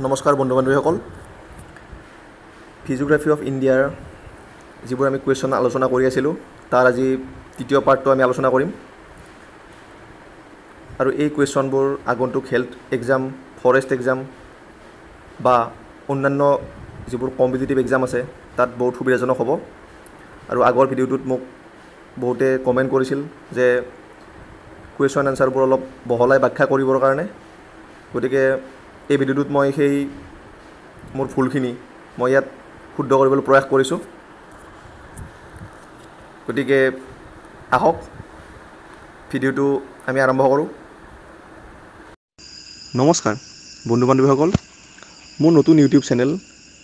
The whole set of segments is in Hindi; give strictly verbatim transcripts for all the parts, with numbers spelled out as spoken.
नमस्कार बंधु बान्धवीসকল फिजियोग्राफी अफ इंडियार जीबोर आमी क्वेश्चन आलोचना करि आसिलो तार आजि तृतीय पार्टटो आमी आलोचना करिम आरु ए क्वेश्चनबोर आगन्तुक हेल्थ एग्जाम फरेस्ट एग्जाम बा अन्यान्य जीबोर कम्पिटिटिव एग्जाम आछे तात बहुत सुविधाजनक हबो आरु आगर भिडियोटुत मक बहुते कमेन्ट करिसिल जे क्वेश्चन आन्सारबोर अलप बहलाई व्याख्या करिबर कारणे गतिके এই ভিডিওত মই সেই মোর ফুলখিনি মই ইয়াত শুদ্ধ কৰিবলৈ প্ৰয়াস কৰিছো। গতিকে আহক ভিডিওটো আমি আৰম্ভ কৰোঁ। নমস্কাৰ বন্ধু বান্ধৱীসকল, মোৰ নতুন YouTube channel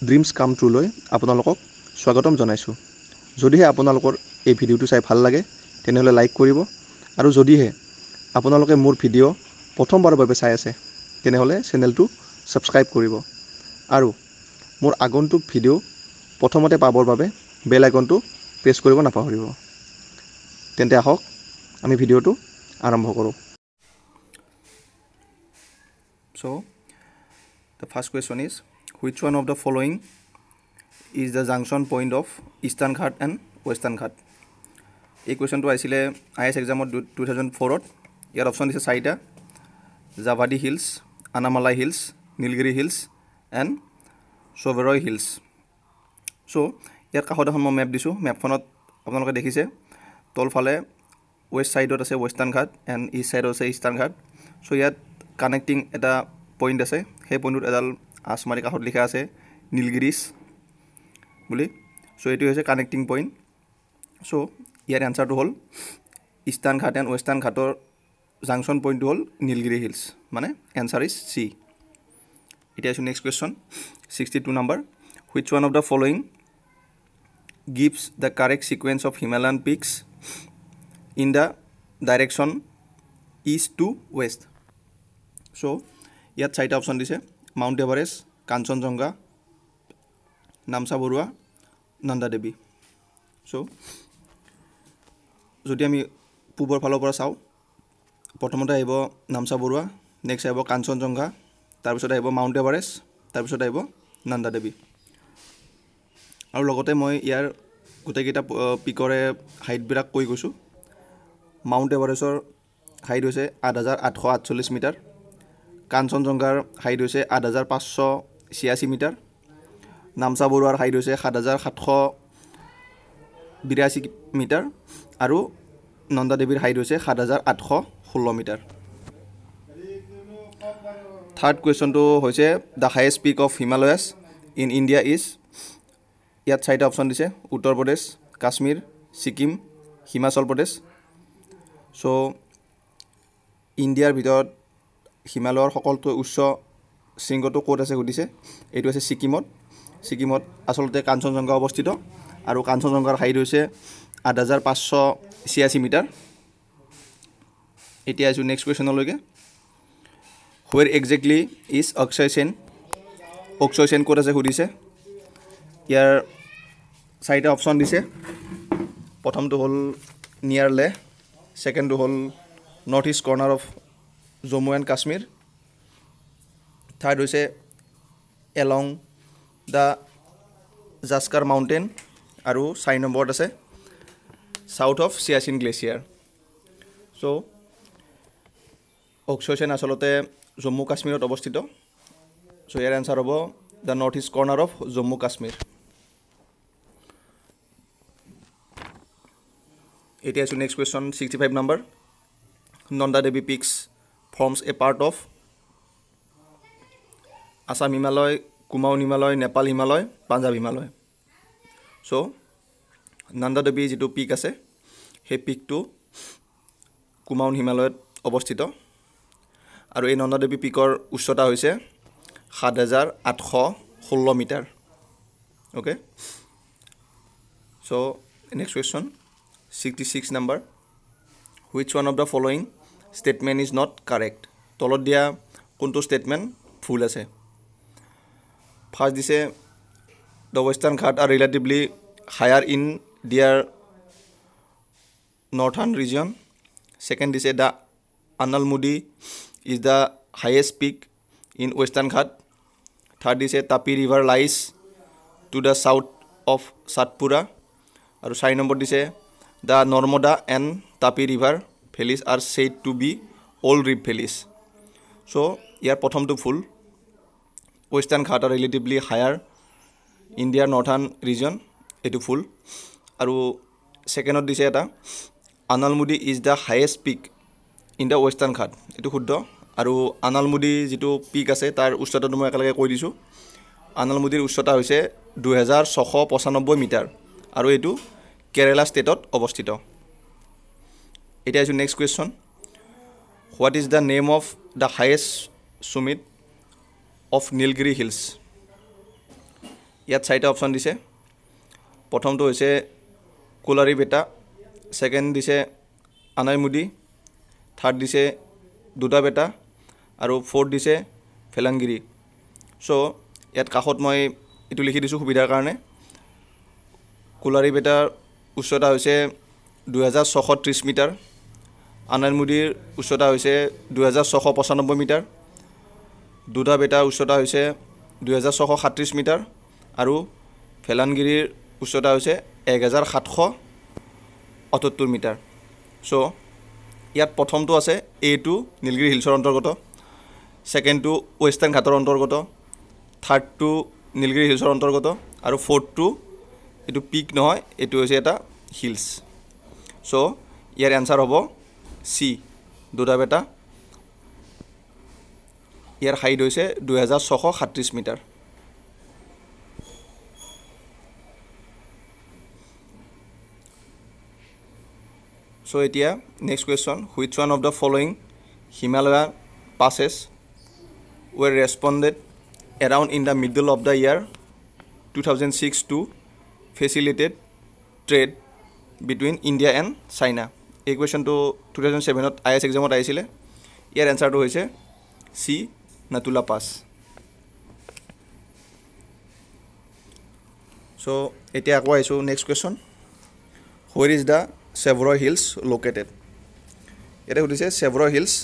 dreams come true লৈ আপোনালোকক স্বাগতম জনাইছো। যদিহে আপোনালোকৰ এই ভিডিওটো চাই ভাল লাগে তেনেহলে লাইক কৰিব, আৰু যদিহে আপোনালোকে মোৰ ভিডিও প্ৰথমবাৰৰ বাবে চাই আছে तेनेहले चेनेलटू सबस्क्राइब करिबो आरु मोर आगन्तुक भिडिओ प्रथमते पाबर बारे बेल आइकनटू प्रेस करिबो नापाहरिबो। तेन्ते आहक आमी भिडिओटू आरम्भ करूँ। So the first question is which one of the following is the junction point of eastern Ghat and western Ghat. ये क्वेश्चन तो आइसिले IAS exam two thousand four यार ऑप्शन दिसे चारिटा Javadi Hills, Anamalai Hills, Nilgiri Hills and Sevaroy Hills. So, here I have a map. This map is a tall fale, west side of the Western Ghat and east side of the Eastern Ghat. So, here connecting at a point as a point as Marika Hodlika Nilgiris. So, it is a connecting point. So, here answer to all Eastern Ghat and Western Ghat or junction point hol Nilgiri Hills. माने answer is C. It is next question sixty two number which one of the following gives the correct sequence of Himalayan peaks in the direction east to west. So यार चार ऑप्शन दिसे mount Everest, Kanchenjunga, Namcha Barwa, Nanda Devi. So जदि आमी पूबर फाলৰ পৰা চাও प्रथमते आइब नामचा बरुवा, नेक्स्ट आइब कांचनजंगा, तार पिছত आइब माउंट एवरेस्ट, तार पिছত आइब नंदा देवी। आरु लगते মই ইয়াৰ গোটেইটা পিকৰে হাইট বিৰাক কৈ গৈছো। माउंट एवरेस्टर हाइट হৈছে आठ हज़ार आठ सौ अड़तालीस মিটার, কাঞ্চনজঙ্ঘাৰ হাইট হৈছে आठ हज़ार पाँच सौ छियासी মিটার, নামচা বৰুৱাৰ হাইট হৈছে सात हज़ार सात सौ बयासी মিটার আৰু नंदा देवीৰ हाइट হৈছে सात हज़ार आठ सौ सोलह मीटर। थर्ड क्वेश्चन तो होइसे the highest peak of Himalayas in India is. यार साइड ऑप्शन दिसे उत्तर प्रदेश, काश्मीर, सिक्किम, हिमाचल प्रदेश। सो इंडियार भितर हिमालयर सकलतै उच्च शृंगটো ক'ত আছে গদিছে এটো আছে সিকিমত। सिक्किमत आसलते कांचनजंगा अवस्थित और कांचनजंगार हाइट হৈছে आठ हज़ार पाँच सौ छियासी मीटर। इतना आज नेक्स्ट क्वेश्चन लगे where exactly is Aksai Chin. Aksai Chin कत आसे यार चारिटा ऑप्शन दिसे प्रथम तो हल नियर लेह, सेकेंड तो हल north east corner of Jammu and Kashmir, third होइसे एलॉन्ग द जास्कर माउंटेन और छह नम्बर आसे south of Siachen glacier. So Aksai Chin आसलते जम्मू काश्मीर अवस्थित। सो यार आंसर होबो the north east corner of Jammu Kashmir. It is next question sixty five number Nanda Devi peaks forms a part of Assam Himalaya, Kumaon Himalaya, Nepal Himalaya, Punjab Himalaya. So Nanda Devi जी पीक आसे हे पीक तो कुमाऊन हिमालय अवस्थित और ये नंदा देवी पीकर उच्चता होइसे सात हज़ार आठ सौ सोलह मीटर। ओके, सो नेक्स्ट क्वेश्चन छियासठ number which one of the following statement is not correct. तलत दिया कोनटो स्टेटमेंट भूल आसे। फर्स्ट दिसे the western Ghat are relatively higher in their northern region. Second is the Anamudi is the highest peak in Western Ghat. third is a Tapi River lies to the south of Satpura. और साइन नंबर दिसे the Narmada and Tapi river valleys are said to be old rift valleys so यार प्रथम तो फुल western Ghat relatively higher India northern region यू फुल और सेकेंड दिसे एट Anamudi is the highest peak in the western Ghat यू शुद्ध और अनालमुदी जी पीक आसे तार उच्चता तो मैं एक कै दी अनालमुदी उच्चता दुहजार छश पचानब्बे मीटार और यू केरला स्टेट अवस्थित। इतना next question what is the name of the highest summit of Nilgiri hills इतना चार ऑप्शन दिसे प्रथम तो कोलारी बेटा सेकेंड दिसे अनामुदी थर्ड दिसे दुदा बेटा और फोर्थ दिसे फेलांगिरी सो इत काखत मैं यू लिखी दी सुविधार कारण कोलारी बेटार उच्चता दुहजार छश त्रिश मीटार अनामुदीर उच्चता दुहजार छश पचानब्बे मीटार दुदा बेटार उच्चता दुहजार छश सैंतीस मीटार और फेलानगिरीर उच्चता एक हज़ार सातश अठहत्तर मीटार सो इत प्रथम तो आसे ए टू नीलगिरी हिल्सर अंतर्गत सेकेंड टू वेस्टर्न घाटर अंतर्गत थार्ड टू नीलगिरी हिल्सर अंतर्गत और फोर्थ टू यू पीक नए हिल्स सो यार एन्सार हम सी दुदा बेटा यार हाइट से दुहजार छश सैंतीस मीटार। सो इतना next question which one of the following Himalaya passes were responded around in the middle of the year two thousand six to facilitate trade between India and China एक क्वेश्चन तो two thousand seven I S exam आर एन्सार तो सी नाथुला पास। सो इतना आको next question where is the Shevaroy hills located इतना सेवरॉय हिल्स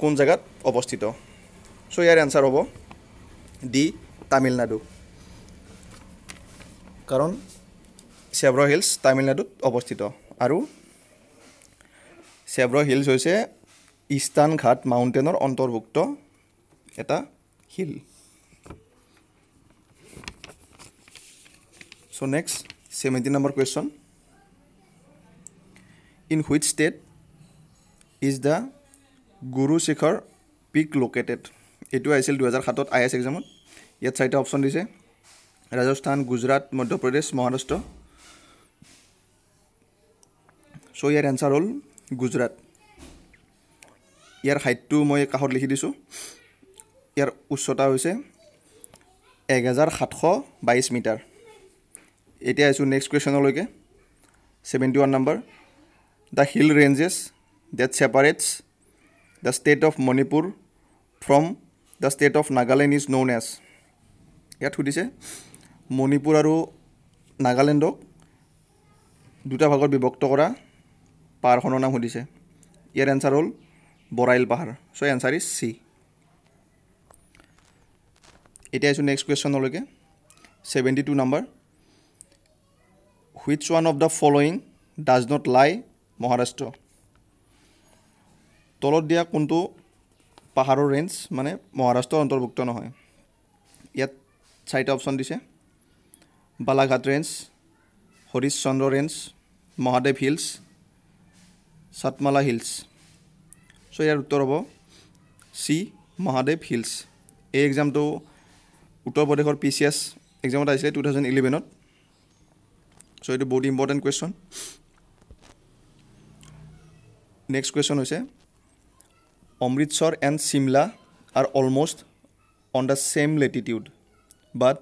कौन जगत अवस्थित सो यार एन्सार हम डि तमिलनाडु कारण सेवरॉय हिल्स तमिलनाडुत अवस्थित और सेवरॉय हिल्स होइसे ईस्टर्न घाट माउंटेनर अंतर्भुक्त एटा hill. So next seventy number question in which state is the Guru Shikhar peak located यू आइसिल दुहजार सात आई एस एक्जाम इत चार ऑप्शन दिसे राजस्थान गुजरात मध्य प्रदेश महाराष्ट्र सो यार एन्सार हल गुजरात यार हाइट तो मैं काहत लिखी दी यार उच्चता एक हज़ार सातश बाईस मीटार। इतना आसो नेक्स्ट क्वेश्चन लेके seventy one number the hill ranges that separates the state of Manipur from the state of Nagaland is known as इतना सूधिसे मणिपुर और नागालैंडक दुटा भागत विभक्त करा पहाड़खोर नाम सूधिसे यार एन्सार हल बराइल पहाड़ सो एन्सार इज सी। इतना आसो नेक्स्ट क्वेश्चन लेके seventy two number which one of the following does not lie Maharashtra तलत दिया कोनटो पहाड़ रेंज माने महाराष्ट्र अंतर्भुक्त नहय इत चार ऑप्शन दिसे Balaghat range Harishchandra range Mahadev hills Satmala hills so यार उत्तर हम सी महादेव हिल्स। ये एक्जाम तो Uttar Pradesh P C S exam आए टू थाउजेंड इलेवेन सो यू बहुत इम्पर्टेन्ट क्वेश्चन। नेक्स्ट क्वेश्चन है Amritsar and Shimla are almost on the same latitude but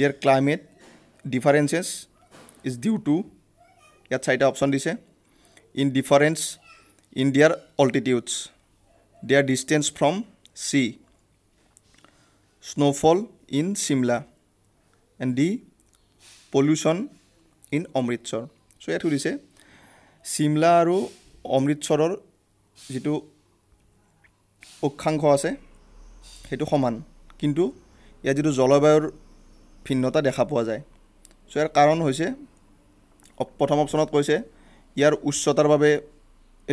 their climate differences is due to yat side option dise in difference in their altitudes their distance from sea snowfall in Shimla and the pollution in Amritsar so yat dise Shimla aru Amritsarer jitu okkhankh ase সেইটো সমান किन्तु यार जी जलवायुर भिन्नता देखा पा जाए। सो यार कारण होइसे प्रथम अपशनत कैसे यार उच्चतार बारे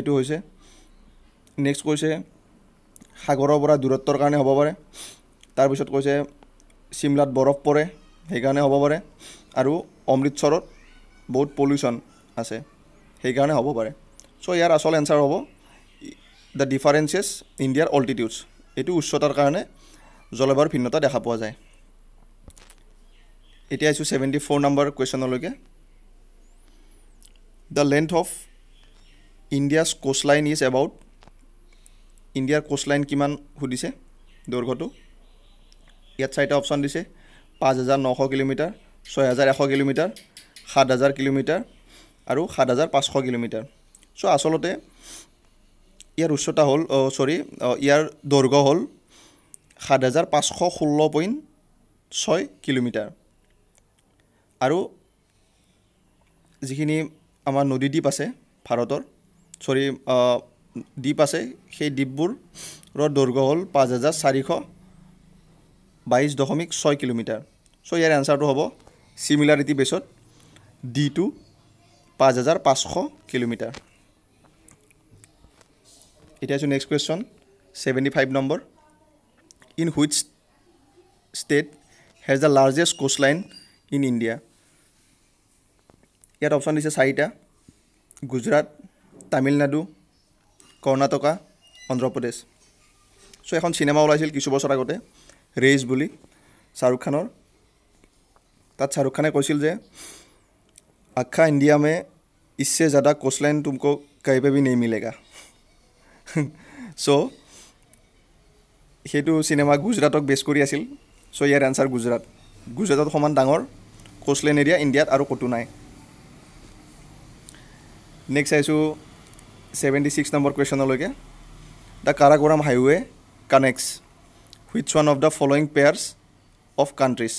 यू से नेक्स्ट कैसे सागर दूरत्वर कारण हम पे तार पास कैसे शिमलात बरफ पड़े हेकारण हम पे और अमृतसर बहुत पल्यूशन आसे हेकारण हम पे। सो यार आसल एन्सार हम द डिफारेन्सेस इंडियार अल्टिट्यूड्स यू उच्चतार कारण जलवायुर भिन्नता देखा पा जाए। इतना आसो सेवेन्टी फोर नम्बर क्वेश्चन लगे the length of India's coast line is about इंडियार कोस्ट लाइन किमान हुदिसे दैर्घ्यटो इयात साइटा अपशन दिसे पाँच हज़ार नश किलोमीटर छः हज़ार एश किलोमीटर सात हज़ार किलोमीटर और सात हज़ार पाँच किलोमीटर। सो आसलते यार उच्चता हल सॉरी यार दैर्घ्य हल सात हज़ार पाँच षोल्ल पॉइंट छः किलोमीटर और जीखिनि आमार नदी द्वीप आसे भारतर सॉरी द्वीप आसे सेई द्वीपबोर दैर्घ्य हल पाँच हज़ार चारिश बाईस दशमिक छः किलोमीटर। सो यार आन्सारटो हबो सिमिलारिटी बेसत डी टू पाँच हज़ार पाँच किलोमीटर। इतना आसो next question seventy five number in which state has the largest coast line in India इतना अपशन दिसे चारिटा गुजरात तमिलनाडु कर्णाटक आंध्र प्रदेश। सो एखन सिनेमा ओलाइसिल किछु बछर आगते रेस बुली शाहरुख खानर तात शाहरुख खाने कैसिल जे आखा इंडिया में इससे ज़्यादा कोस्ट लाइन तुमको कहीं पे भी नहीं मिलेगा। सो हेतु सिनेमा गुजरातक बेस करी आसिल। सो यार आन्सार गुजरात गुजरात समान डांगर कोस्टलाइन एरिया इंडियात आरो कतो नाय। नेक्स्ट आइसो सेवेन्टी सिक्स नम्बर क्वेश्चन लगे the Karakoram highway connects which one of the following pairs of countries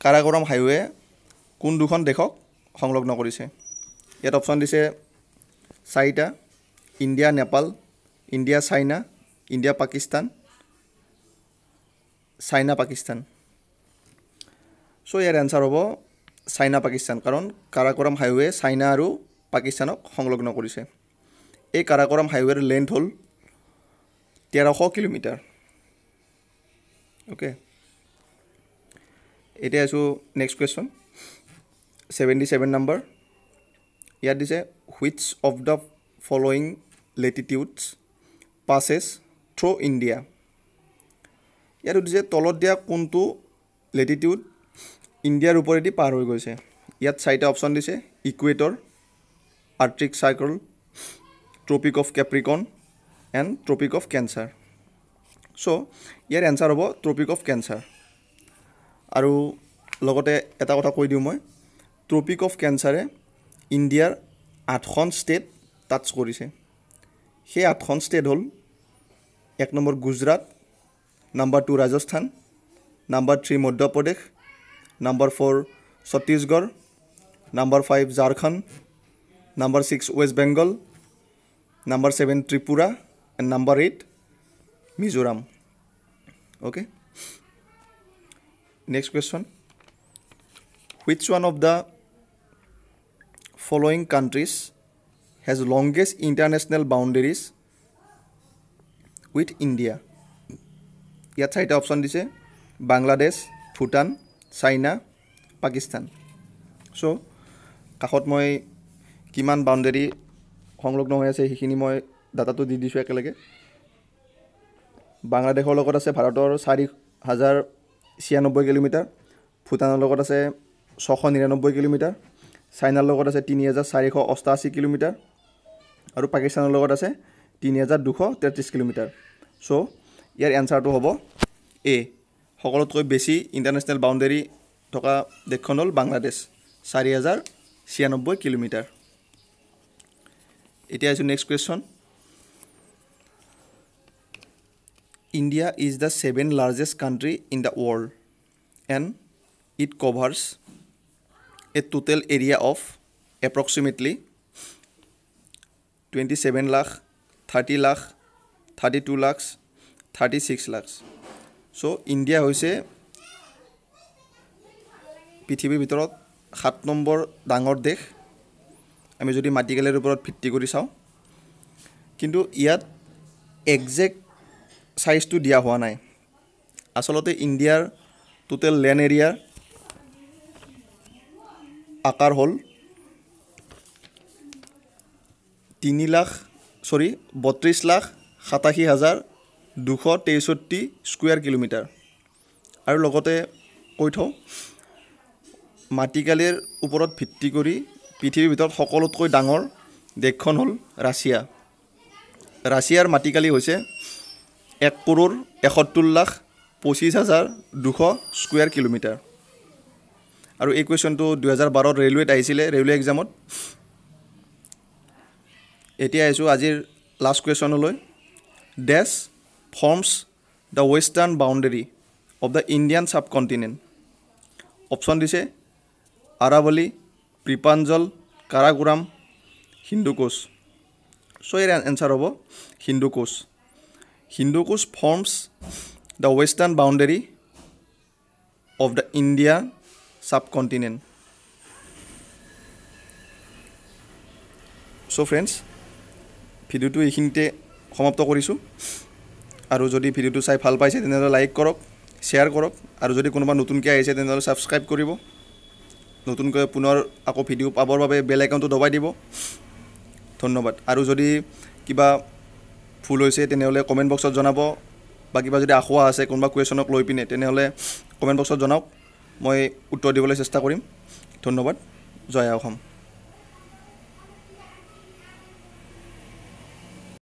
Karakoram highway कौन दुखन देशक संलग्न करिसे इयात अपशन दिसे चारिटा India Nepal India China India Pakistan China Pakistan. So यार आन्सार होबो चाइना पाकिस्तान कारण काराकोरम हाईवे चाइना और पाकिस्तानक संलग्न करिसे। ए काराकोरम हाईवेर लेंथ हल तेरश किलोमीटर। ओके इतना आसो next question seventy seven number यार दिसे which of the following latitudes passes through India यार उद्देश्य तलत दिया कोनटो लेटिट्यूड इंडियार ऊपरेदी पार हो गई इतना चारिटा अपशन दिसे equator Arctic Circle Tropic of Capricorn and tropic of Cancer. So यार आन्सार हम ट्रॉपिक ऑफ कैंसर और लगते एटा कथा কৈ दिउ मैं ट्रॉपिक ऑफ कैंसरे इंडियार आठखन स्टेट टाच करिसे सेई आठखन स्टेट हल एक number Gujarat number two Rajasthan number three Madhya Pradesh number four Chhattisgarh number five Jharkhand number six West Bengal number seven Tripura and number eight Mizoram. Okay next question which one of the following countries has longest international boundaries with India इतना चारिटा अपशन दिसे बांग्लादेश भूटान चाइना पाकिस्तान। सो काखत मैं किमान बाउंडेरी संलग्न हो आछे हेखिनि मैं डाटा तो दी दिसु एकेलगे बांग्लादेशर लगत आछे भारतर चारि हजार छियानब्बे किलोमीटर भूटानर लगत आछे छश निरानब्बे किलोमीटर चाइनार लगत आछे तीन हज़ार चारिश अठासी किलोमीटर और पाकिस्तानर लगत आछे तीन हज़ार दुश तेत्रिश किलोमीटर। सो यार एन्सार तो हम ए सकलोतक बेसि इंटरनेशनल बाउंडेरी थका देशखन हल बांग्लादेश चारि हज़ार छियानब्बे किलोमीटर। इतना आसो next question India is the seven largest country in the world and it covers a total area of approximately twenty seven lakh thirty lakh thirty two lakh thirty six lakh. So India पृथिवीर भर सात नम्बर डांगर देश आम जो माटिकालिर ऊपर भित्ति करी चाओ किन्तु इयात एक्जेक्ट साइज तो दिया हुआ ना आसलते इंडियार टोटल लैंड एरिया आकार हल तीन लाख सॉरी बत्रीस लाख सताशी हज़ार दुश तेसठी स्क्वायर किलोमीटर और लगते कै थौ माटिकालिर ऊपर भित्ति करी पृथिवीर भीतर सकलोतकै डांगर देशखन हल रासिया। रासियार माटिकाली होइसे एक करोड़ एकहत्तर लाख पचिश हज़ार दुश स्क्वायर किलोमीटर और यह क्वेश्चन तो दुहजार बारह रेलवेत आइसिले रेलवे एग्जाम। एतिया आइसो आजिर लास्ट क्वेश्चन लई देश forms the western boundary of the Indian subcontinent. Option दिसे आरावली पिर पांजल काराकोरम हिंदू कुश। सो एर एन्सार हबो Hindu Kush. Hindu Kush forms the western boundary of the Indian subcontinent. So friends video ये समाप्त करूँ जो भिडिओ चाई भाल पाइसे तेनेह'ले लाइक करक शेयर करक और जो कोनोबा नतुनके आइसे तेनेह'ले सबस्क्राइब करिब। नतुनके पुनर आको भिडिओ पाबर बारे बेल आइकनतो दबाइ दिब। धन्यवाद। और जो किबा भूल होइसे तेनेह'ले कमेन्ट बक्सत जनाब बा किबा जो आशा आछे कोनोबा क्वेश्चनक लई पिने तेनेह'ले कमेन्ट बक्सत जनाओक मैं उत्तर दिबले चेष्टा करिम। धन्यवाद। जय असम।